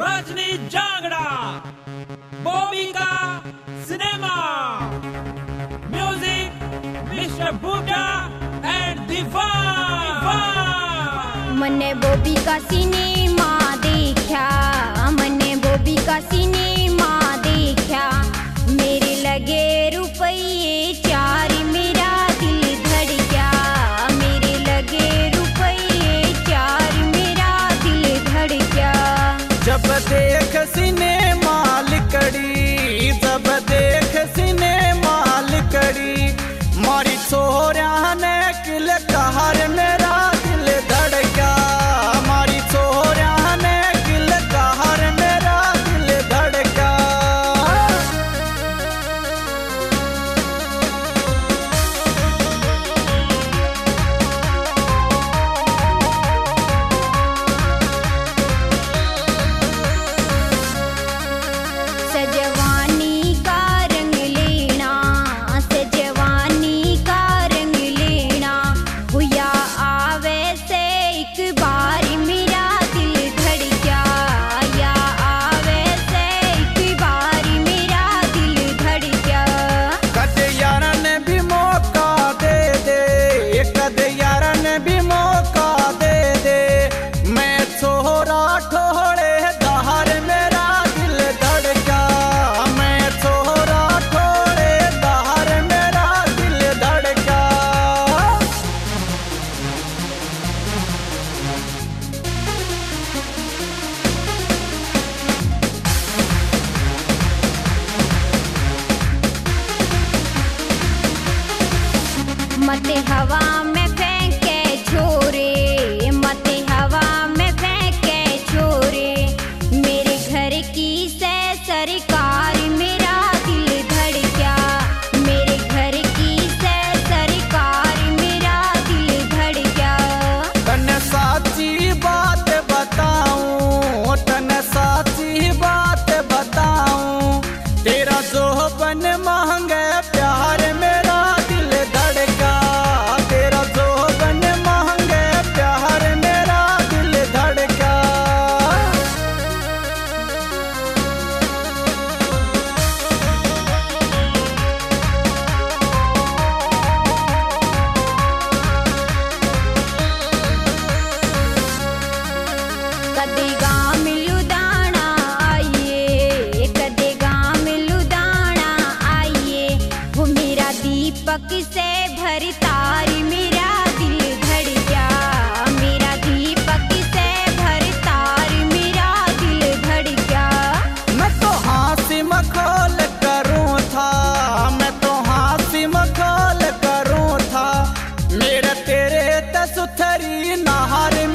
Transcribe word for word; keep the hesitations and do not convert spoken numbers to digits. Rajni Jangra, Bobby का cinema, music mister Boota and Deepak. मने Bobby का सिनेमा देखा, मने बॉबी का सिनेमा देखा, मेरे लगे रुपये चार, मेरा दिल धड़ गया, मेरे लगे रुपये चार, मेरा दिल धड़ गया। जब देख सिनेमा लिकड़ी, जब देख सिनेमा लिकड़ी, मारी छोरा ने किल कहर मेरा दिल धड़ गया, मारी छोरा ने किल कहर मेरा दिल धड़ गया। मते हवा में फेंके छोरे, मते हवा में फेंके छोरे, मेरे घर की से सरकार, मेरा दिल धड़ गया, मेरे घर की से सरकार, मेरा दिल धड़ गया। तने साची बात बताऊं, तने साची बात बताऊं, तेरा जोहबन महंगे प्यार, मेरा दिल धड़ गया, तेरा जोहबन महंगे प्यार, मेरा दिल धड़ गया। कदेगा लुदाना आइए, कदेगा लुदाना आइए, वो मेरा दीपक से भरतारी, मेरा दिल धड़ गया, मेरा दीपक से भरतारी, मेरा दिल धड़ गया। मैं तो हाथी मखोल करूँ था, मैं तो हाथी मखोल करूँ था, मेरा तेरे तसुथरी नहार।